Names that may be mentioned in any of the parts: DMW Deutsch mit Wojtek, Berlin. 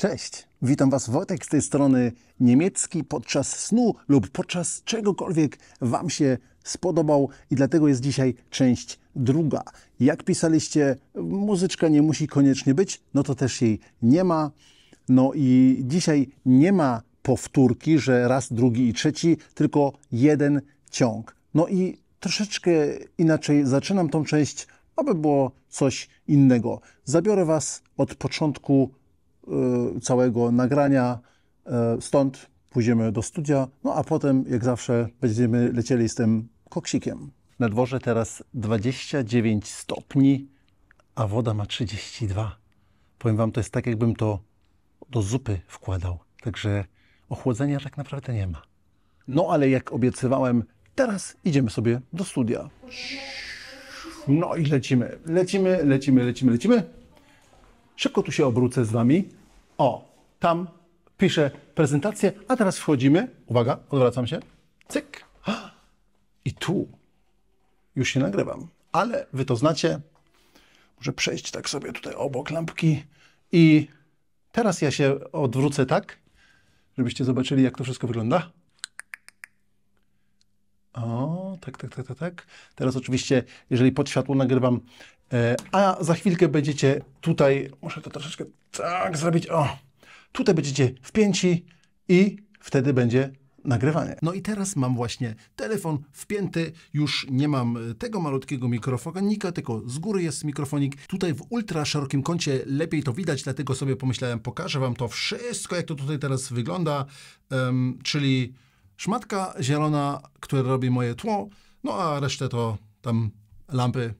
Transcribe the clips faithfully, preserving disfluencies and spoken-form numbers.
Cześć, witam Was, Wojtek z tej strony. Niemiecki podczas snu lub podczas czegokolwiek Wam się spodobał i dlatego jest dzisiaj część druga. Jak pisaliście, muzyczka nie musi koniecznie być, no to też jej nie ma. No i dzisiaj nie ma powtórki, że raz, drugi i trzeci, tylko jeden ciąg. No i troszeczkę inaczej zaczynam tą część, aby było coś innego. Zabiorę Was od początku całego nagrania, stąd pójdziemy do studia, no a potem, jak zawsze, będziemy lecieli z tym koksikiem. Na dworze teraz dwadzieścia dziewięć stopni, a woda ma trzydzieści dwa. Powiem Wam, to jest tak, jakbym to do zupy wkładał, także ochłodzenia tak naprawdę nie ma. No ale jak obiecywałem, teraz idziemy sobie do studia. No i lecimy, lecimy, lecimy, lecimy, lecimy. Szybko tu się obrócę z Wami. O, tam piszę prezentację, a teraz wchodzimy. Uwaga, odwracam się. Cyk. I tu już się nagrywam, ale Wy to znacie. Może przejść tak sobie tutaj obok lampki. I teraz ja się odwrócę tak, żebyście zobaczyli, jak to wszystko wygląda. O, tak, tak, tak, tak, tak. Teraz oczywiście, jeżeli pod światło nagrywam, a za chwilkę będziecie tutaj, muszę to troszeczkę tak zrobić, o, tutaj będziecie wpięci i wtedy będzie nagrywanie. No i teraz mam właśnie telefon wpięty, już nie mam tego malutkiego mikrofonika, tylko z góry jest mikrofonik. Tutaj w ultra szerokim kącie lepiej to widać, dlatego sobie pomyślałem, pokażę Wam to wszystko, jak to tutaj teraz wygląda, um, czyli szmatka zielona, która robi moje tło, no a resztę to tam lampy,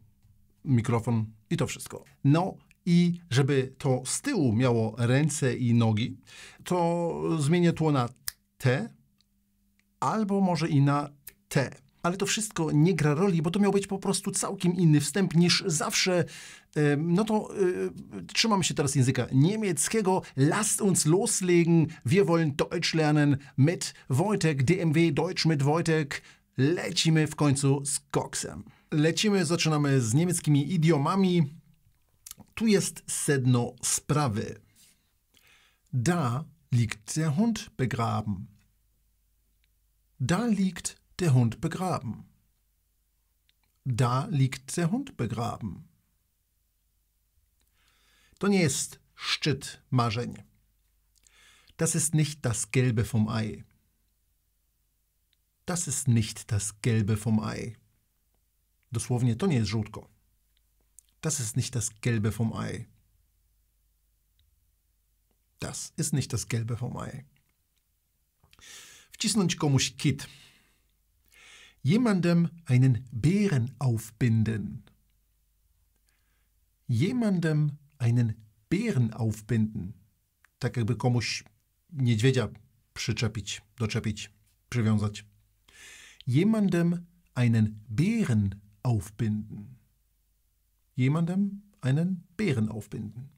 mikrofon i to wszystko. No i żeby to z tyłu miało ręce i nogi, to zmienię tło na T albo może i na T. Ale to wszystko nie gra roli, bo to miał być po prostu całkiem inny wstęp niż zawsze. No to yy, trzymam się teraz języka niemieckiego. Lasst uns loslegen. Wir wollen Deutsch lernen mit Wojtek. D M W Deutsch mit Wojtek. Lecimy w końcu z koksem. Lecimy, zaczynamy z niemieckimi idiomami. Tu jest sedno sprawy. Da liegt der Hund begraben. Da liegt der Hund begraben. Da liegt der Hund begraben. To nie jest szczyt marzeń. Das ist nicht das Gelbe vom Ei. Das ist nicht das Gelbe vom Ei. Dosłownie, to nie jest żółtko. Das ist nicht das Gelbe vom Ei. Das ist nicht das Gelbe vom Ei. Wcisnąć komuś kit. Jemandem einen Bären aufbinden. Jemandem einen Bären aufbinden. Tak jakby komuś niedźwiedzia przyczepić, doczepić, przywiązać. Jemandem einen Bären aufbinden. Jemandem einen Bären aufbinden.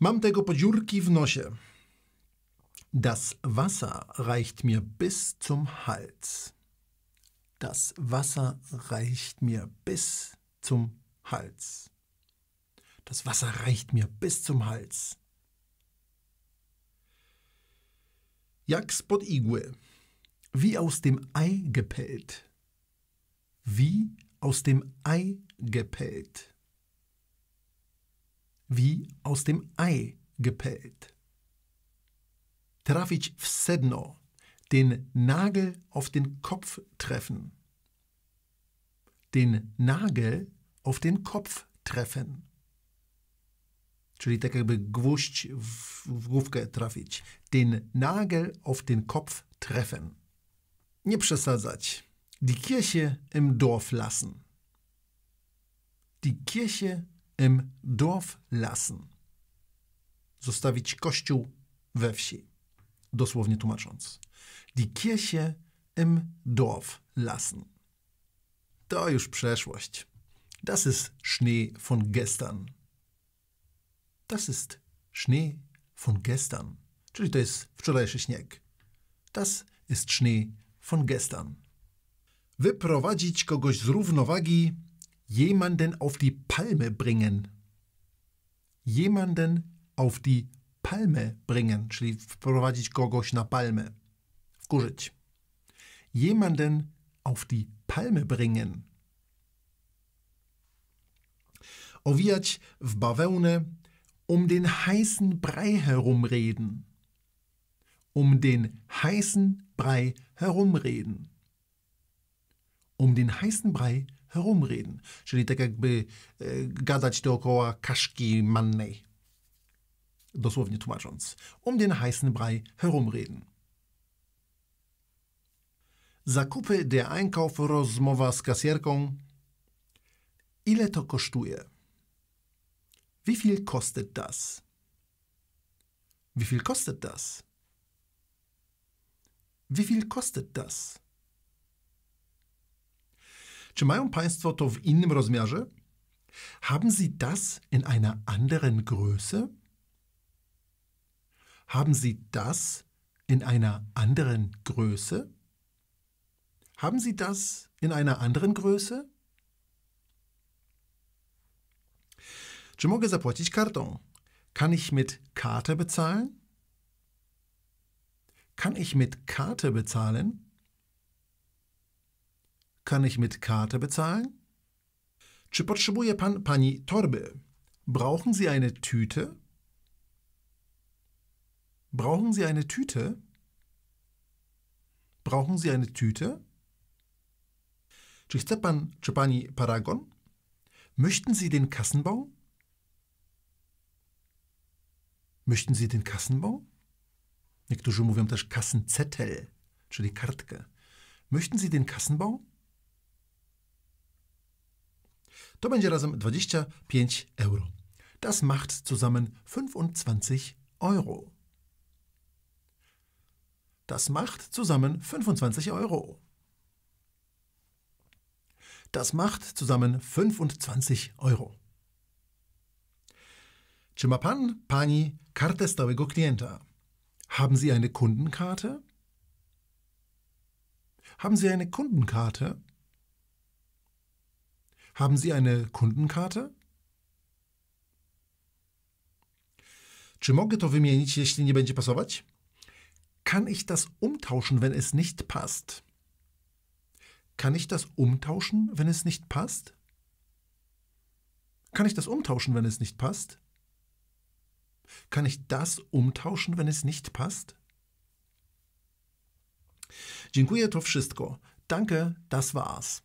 Mam tego po dziurki w nosie. Das Wasser reicht mir bis zum Hals. Das Wasser reicht mir bis zum Hals. Das Wasser reicht mir bis zum Hals. Jak spod igły. Wie aus dem Ei gepellt. Wie aus dem Ei gepellt. Wie aus dem Ei gepellt. Trafić w sedno, den Nagel auf den Kopf treffen. Den Nagel auf den Kopf treffen. Czyli tak jakby gwóźdź w, w główkę trafić. Den Nagel auf den Kopf treffen. Nie przesadzać. Die Kirche im Dorf lassen. Die Kirche im Dorf lassen. Zostawić kościół we wsi. Dosłownie tłumacząc. Die Kirche im Dorf lassen. To już przeszłość. Das ist Schnee von gestern. Das ist Schnee von gestern. Czyli to jest wczorajszy śnieg. Das ist Schnee von gestern. Wyprowadzić kogoś z równowagi. Jemanden auf die Palme bringen. jemanden auf die Palmę bringen, czyli wprowadzić kogoś na palmę, wkurzyć. Jemanden auf die Palmę bringen. Owijać w bawełnę, um den heißen Brei herumreden. Um den heißen Brei herumreden. Um den heißen Brei herumreden. Czyli tak jakby e, gadać dookoła kaszki mannej. Dosłownie tłumacząc. Um den heißen Brei herumreden. Zakupy, der Einkauf, rozmowa z kasjerką. Ile to kosztuje? Wie viel kostet das? Wie viel kostet das? Wie viel kostet das? Czy mają Państwo to w innym rozmiarze? Haben Sie das in einer anderen Größe? Haben Sie das in einer anderen Größe? Haben Sie das in einer anderen Größe? Czy mogę zapłacić kartą? Kann ich mit Karte bezahlen? Kann ich mit Karte bezahlen? Kann ich mit Karte bezahlen? Czy potrzebuje pan, pani torby? Brauchen Sie eine Tüte? Brauchen Sie eine Tüte? Brauchen Sie eine Tüte? Czy chce pan, czy pani paragon? Möchten Sie den Kassenbon? Möchten Sie den Kassenbon? Niektórzy mówią też Kassenzettel, czyli kartkę. Möchten Sie den Kassenbon? To będzie razem dwadzieścia pięć euro. Das macht zusammen fünfundzwanzig Euro. Das macht zusammen fünfundzwanzig Euro. Das macht zusammen fünfundzwanzig Euro. Czy ma pan, pani kartę stałego klienta? Haben Sie eine Kundenkarte? Haben Sie eine Kundenkarte? Haben Sie eine Kundenkarte? Czy mogę to wymienić, jeśli nie będzie pasować? Kann ich das umtauschen, wenn es nicht passt? Kann ich das umtauschen, wenn es nicht passt? Kann ich das umtauschen, wenn es nicht passt? Kann ich das umtauschen, wenn es nicht passt? Dziękuję, to wszystko. Danke, das war's.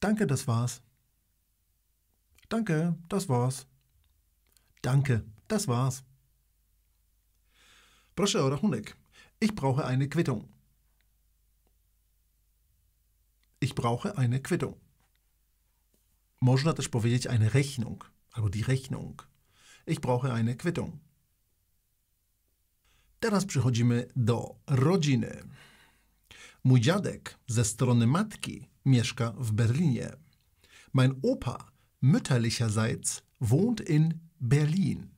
Danke, das war's. Danke, das war's. Danke, das war's. Proszę o rachunek. Ich brauche eine Quittung. Ich brauche eine Quittung. Można też powiedzieć eine Rechnung. Albo die Rechnung. Ich brauche eine Quittung. Teraz przechodzimy do rodziny. Mój dziadek ze strony matki mieszka w Berlinie. Mein Opa mütterlicherseits wohnt in Berlin.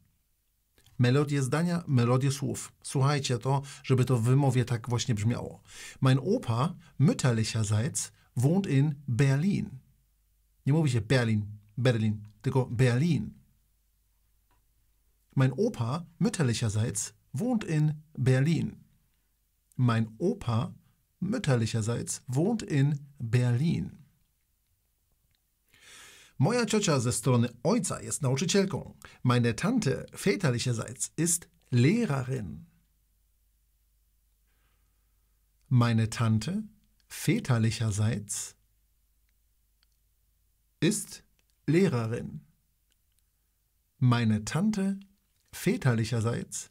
Melodie zdania, melodie słów. Słuchajcie to, żeby to w wymowie tak właśnie brzmiało. Mein Opa mütterlicherseits wohnt in Berlin. Nie mówi się Berlin, Berlin. Tylko Berlin. Mein Opa mütterlicherseits wohnt in Berlin. Mein Opa mütterlicherseits wohnt in Berlin. Moja ciocia ze strony ojca jest nauczycielką. Meine Tante väterlicherseits ist Lehrerin. Meine Tante väterlicherseits ist Lehrerin. Meine Tante väterlicherseits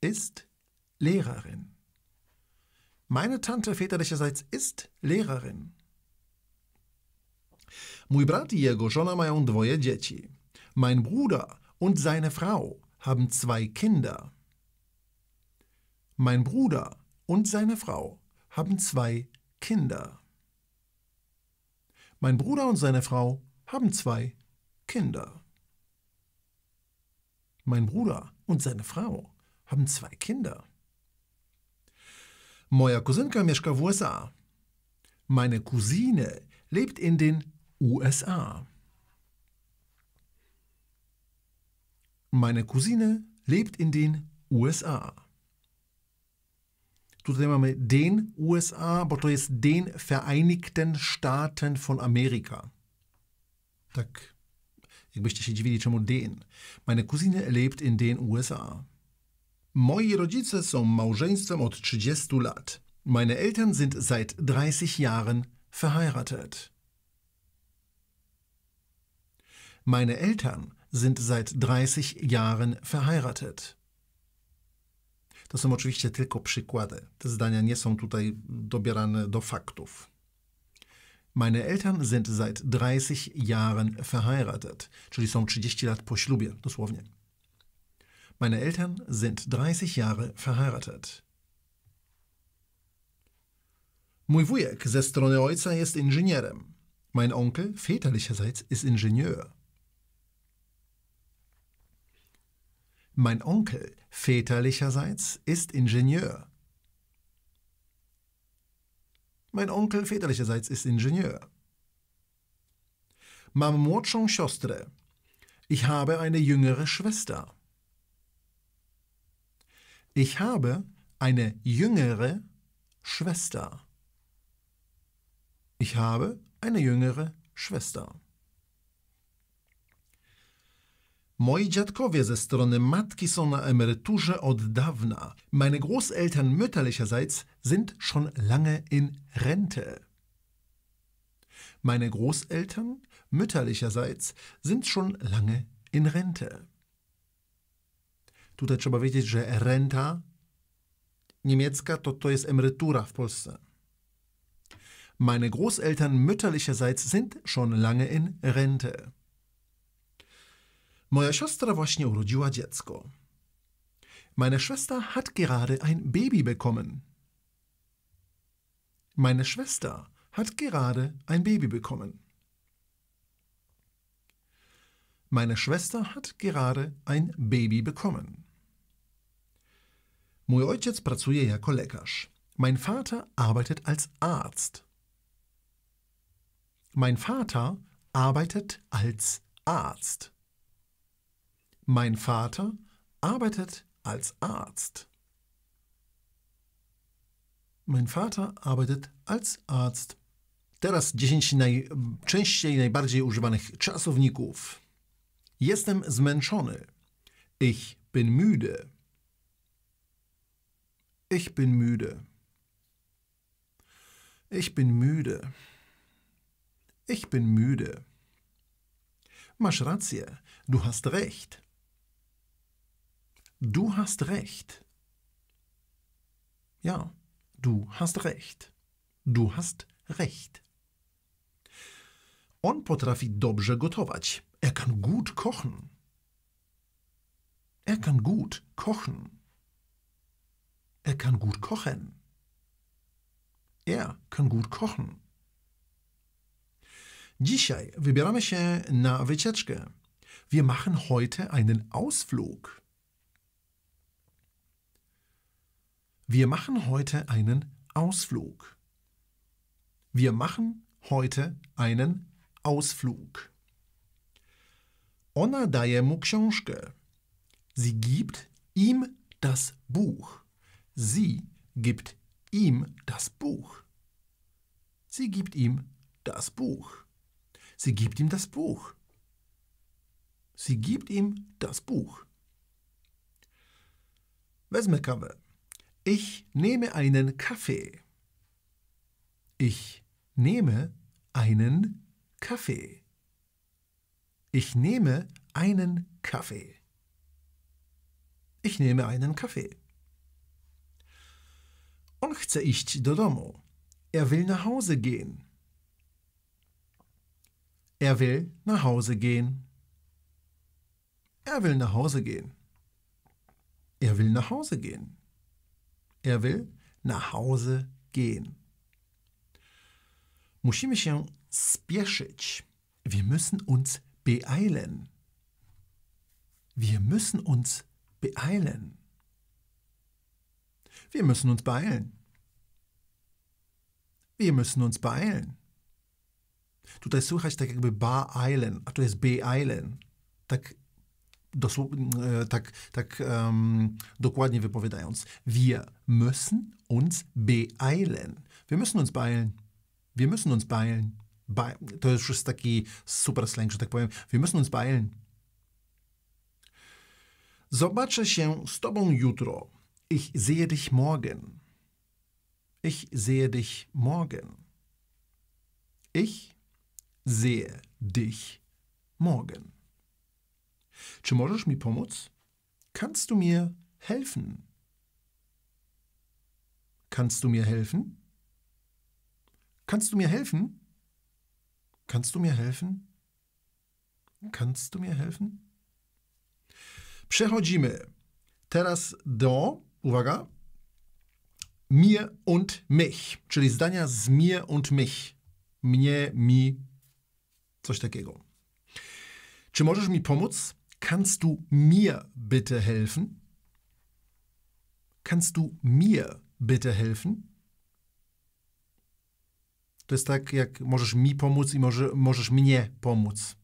ist Lehrerin. Meine Tante väterlicherseits ist Lehrerin. Mój brat i jego żona mają dwoje dzieci. Mein Bruder und seine Frau haben zwei Kinder. Mein Bruder und seine Frau haben zwei Kinder. Mein Bruder und seine Frau haben zwei Kinder. Mein Bruder und seine Frau haben zwei Kinder. Moja Kuzynka mieszka w U S A. Meine Cousine lebt in den U S A. Meine Cousine lebt in den U S A. Tutaj mamy den U S A, bo to jest den Vereinigten Staaten von Amerika. Tak, jakbyście się dziwili, czemu den. Meine Cousine lebt in den U S A. Moi rodzice są małżeństwem od trzydziestu lat. Meine Eltern sind seit dreißig Jahren verheiratet. Meine Eltern sind seit dreißig Jahren verheiratet. To są oczywiście tylko przykłady. Te zdania nie są tutaj dobierane do faktów. Meine Eltern sind seit dreißig Jahren verheiratet, czyli są trzydzieści lat po ślubie, dosłownie. Meine Eltern sind dreißig Jahre verheiratet. Mój wujek ze strony ojca jest inżynierem. Mein Onkel väterlicherseits ist Ingenieur. Mein Onkel väterlicherseits ist Ingenieur. Mein Onkel väterlicherseits ist Ingenieur. Mam młodszą siostrę. Ich habe eine jüngere Schwester. Ich habe eine jüngere Schwester. Ich habe eine jüngere Schwester. Moi dziadkowie ze strony matki są na emeryturze od dawna. Meine Großeltern mütterlicherseits sind schon lange in Rente. Meine Großeltern mütterlicherseits sind schon lange in Rente. Tutaj trzeba wiedzieć, że renta niemiecka to, to jest emerytura w Polsce. Meine Großeltern mütterlicherseits sind schon lange in Rente. Moja siostra właśnie urodziła dziecko. Meine Schwester hat gerade ein Baby bekommen. Meine Schwester hat gerade ein Baby bekommen. Meine Schwester hat gerade ein Baby bekommen. Mój ojciec pracuje jako lekarz. Mein Vater arbeitet als Arzt. Mein Vater arbeitet als Arzt. Mein Vater arbeitet als Arzt. Mein Vater arbeitet als Arzt. Teraz dziesięć najczęściej, najbardziej używanych czasowników. Jestem zmęczony. Ich bin müde. Ich bin müde. Ich bin müde. Ich bin müde. Masz rację. Du hast recht. Du hast recht. Ja, du hast recht. Du hast recht. On potrafi dobrze gotować. Er kann gut kochen. Er kann gut kochen. Er kann gut kochen. Er kann gut kochen. Dzisiaj wybieramy się na wycieczkę. Wir machen heute einen Ausflug. Wir machen heute einen Ausflug. Wir machen heute einen Ausflug. Ona daje mu książkę. Sie gibt ihm das Buch. Sie gibt ihm das Buch. Sie gibt ihm das Buch. Sie gibt ihm das Buch. Sie gibt ihm das Buch. Wezmę kawę. Ich nehme einen Kaffee. Ich nehme einen Kaffee. Ich nehme einen Kaffee. Ich nehme einen Kaffee. On chce iść do domu. Er will nach Hause gehen. Er will nach Hause gehen. Er will nach Hause gehen. Er will nach Hause gehen. Er will nach Hause gehen. Musimy się spieszyć. Wir müssen uns beeilen. Wir müssen uns beeilen. Wir müssen uns beeilen. Wir müssen uns beeilen. Tutaj słychać tak jakby beeilen, a to jest beeilen. Tak dosłownie, tak, tak um, dokładnie wypowiadając. Wir müssen uns beeilen. Wir müssen uns beeilen. Wir müssen uns beeilen. Be to już jest taki super slang, że tak powiem. Wir müssen uns beeilen. Zobaczę się z tobą jutro. Ich sehe dich morgen. Ich sehe dich morgen. Ich sehe dich morgen. Czy możesz mi pomóc? Kannst du mir helfen? Kannst du mir helfen? Kannst du mir helfen? Kannst du mir helfen? Kannst du mir helfen? Przechodzimy teraz do, uwaga, mir und mich, czyli zdania z mir und mich. Mnie, mi, coś takiego. Czy możesz mi pomóc? Kannst du mir bitte helfen? Kannst du mir bitte helfen? To jest tak, jak możesz mi pomóc i może, możesz mnie pomóc.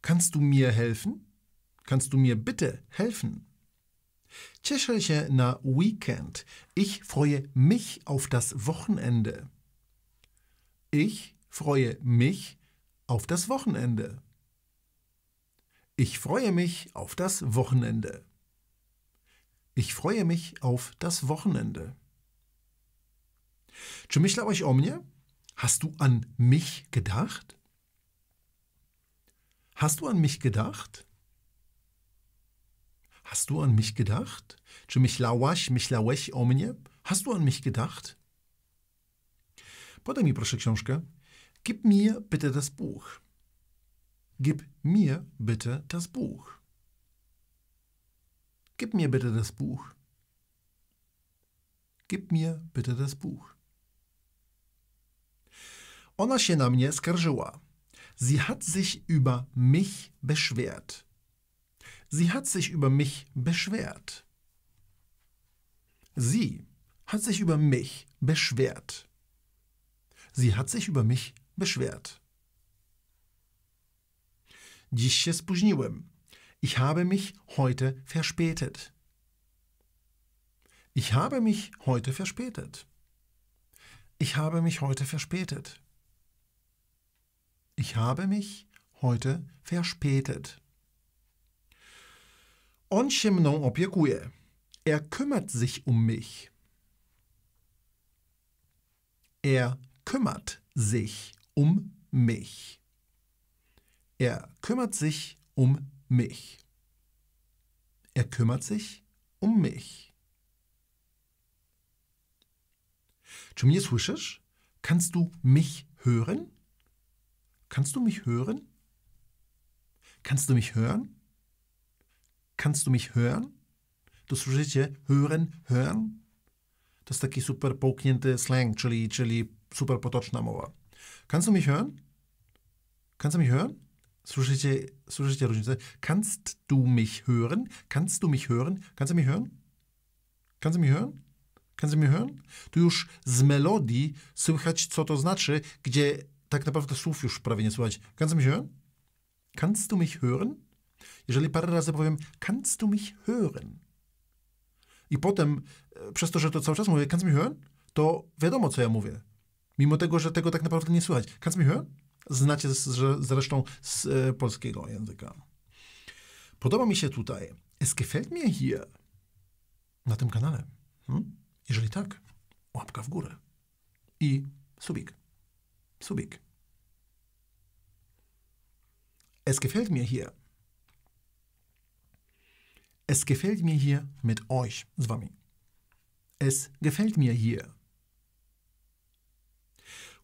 Kannst du mir helfen? Kannst du mir bitte helfen? Cieszę się na weekend. Ich freue mich auf das Wochenende. Ich freue mich auf das Wochenende. Ich freue mich auf das Wochenende. Ich freue mich auf das Wochenende. Czy myślałeś o mnie? Hast du an mich gedacht? Hast du an mich gedacht? Hast du an mich gedacht? Czy myślałaś, myślałeś o mnie? Hast du an mich gedacht? Podaj mi proszę książkę. Gib mir bitte das Buch. Gib mir bitte das Buch. Gib mir bitte das Buch. Gib mir bitte das Buch. Ona się na mnie skarżyła. Sie hat sich über mich beschwert. Sie hat sich über mich beschwert. Sie hat sich über mich beschwert. Sie hat sich über mich beschwert. Dziś się spóźniłem. Ich habe mich heute verspätet. Ich habe mich heute verspätet. Ich habe mich heute verspätet. Ich habe mich heute verspätet. On się mną opiekuje. Er kümmert sich um mich. Er kümmert sich um mich. Er kümmert sich um mich. Er kümmert sich um mich. Czy mnie słyszysz? Kannst du mich hören? Kannst du mich hören? Kannst du mich hören? Kannst du mich hören? To słyszycie hören, hören? To jest taki super połknięty slang, czyli, czyli super potoczna mowa. Kannst du mich hören? Kannst du mich hören? Słyszycie, słyszycie różnicę? Kannst du mich hören? Kannst du mich hören? Kannst du mich hören? Kannst du mich hören? Kannst du mich hören? Tu już z melodii słychać, co to znaczy, gdzie tak naprawdę słów już prawie nie słychać. Kannst du mich hören? Kannst du mich hören? Jeżeli parę razy powiem, kannst du mich hören? I potem, przez to, że to cały czas mówię, kannst du mich hören? To wiadomo, co ja mówię. Mimo tego, że tego tak naprawdę nie słychać. Kannst du mich hören? Znacie z, z, zresztą z e, polskiego języka. Podoba mi się tutaj. Es gefällt mir hier. Na tym kanale. Hmm? Jeżeli tak, łapka w górę. I subik. Subik. Es gefällt mir hier. Es gefällt mir hier mit euch, z wami. Es gefällt mir hier.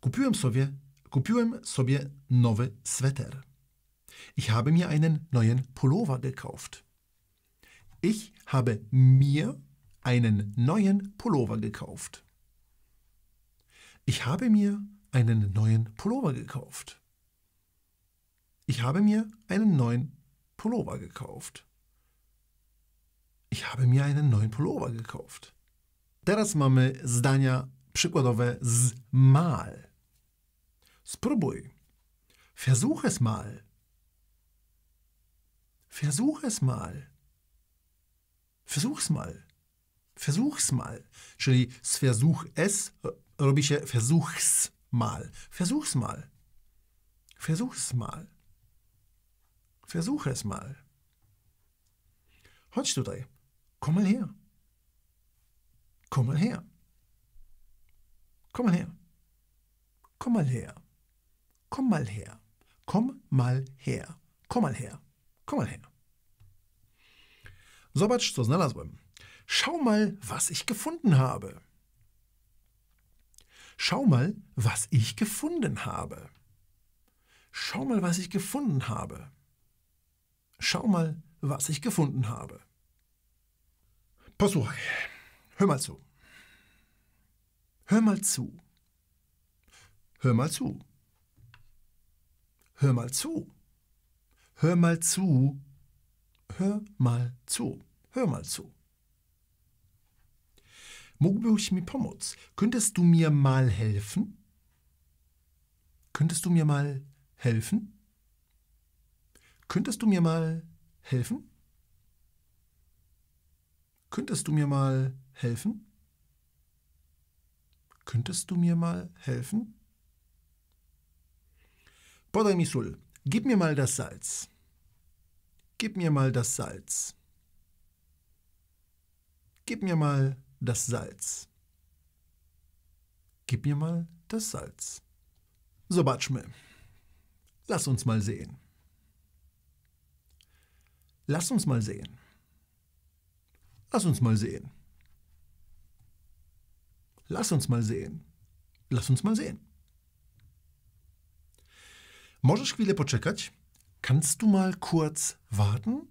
Kupiłem sobie, kupiłem sobie nowy sweter. Ich habe mir einen neuen Pullover gekauft. Ich habe mir einen neuen Pullover gekauft. Ich habe mir einen neuen Pullover gekauft. Ich habe mir einen neuen Pullover gekauft. Ich habe mir einen neuen Pullover gekauft. Teraz mamy zdania przykładowe z mal. Spróbuj. Versuch es mal. Versuch es mal. Versuch's mal. Versuch's mal. Czyli z versuch es robi się versuch's mal. Versuch's mal. Versuch's mal. Versuch es mal. Chodź tutaj. Komm mal her. Komm mal her. Komm mal her. Komm mal her. Komm mal her. Komm mal her. Komm mal her. Komm mal her. Zobacz, co znalazłem. Schau mal, was ich gefunden habe. Schau mal, was ich gefunden habe. Schau mal, was ich gefunden habe. Schau mal, was ich gefunden habe. Posłuchaj. Hör mal zu. Hör mal zu. Hör mal zu. Hör mal zu. Hör mal zu. Hör mal zu. Hör mal zu. Mógłbyś mi pomóc? Könntest du mir mal helfen? Könntest du mir mal helfen? Könntest du mir mal helfen? Könntest du mir mal helfen? Könntest du mir mal helfen? Podaj mi sól. Gib mir mal das Salz. Gib mir mal das Salz. Gib mir mal das Salz. Gib mir mal das Salz. Zobaczmy. Lass uns mal sehen. Lass uns mal sehen. Lass uns mal sehen. Lass uns mal sehen. Lass uns mal sehen. Możesz chwilę poczekać? Kannst du mal kurz warten?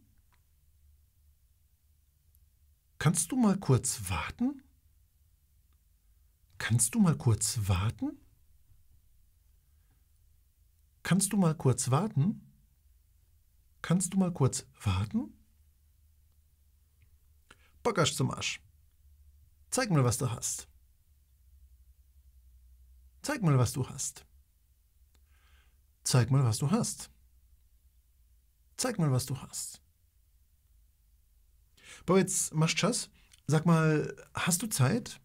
Kannst du mal kurz warten? Kannst du mal kurz warten? Kannst du mal kurz warten? Kannst du mal kurz warten? Pokaż, co masz. Zeig mal, was du hast. Zeig mal, was du hast. Zeig mal, was du hast. Zeig mal, was du hast. Powiedz, masz czas? Sag mal, hast du Zeit?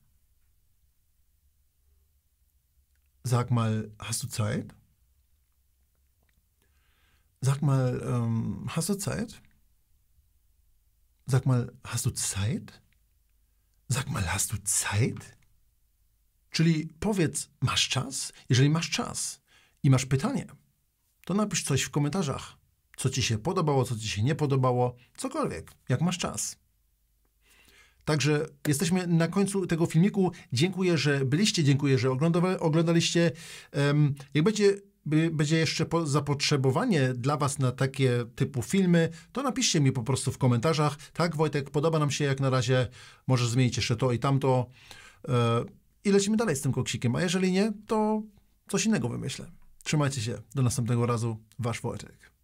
Sag mal, hast du Zeit? Sag mal, ähm, hast du Zeit? Sag mal, hast du Zeit? Sag mal, hast du Zeit? Czyli powiedz, masz czas? Jeżeli masz czas i masz pytanie, to napisz coś w komentarzach. Co ci się podobało, co ci się nie podobało, cokolwiek, jak masz czas. Także jesteśmy na końcu tego filmiku. Dziękuję, że byliście, dziękuję, że oglądaliście. Jak będzie, będzie jeszcze zapotrzebowanie dla was na takie typu filmy, to napiszcie mi po prostu w komentarzach. Tak, Wojtek, podoba nam się jak na razie, możesz zmienić jeszcze to i tamto. I lecimy dalej z tym koksikiem, a jeżeli nie, to coś innego wymyślę. Trzymajcie się, do następnego razu, wasz Wojtek.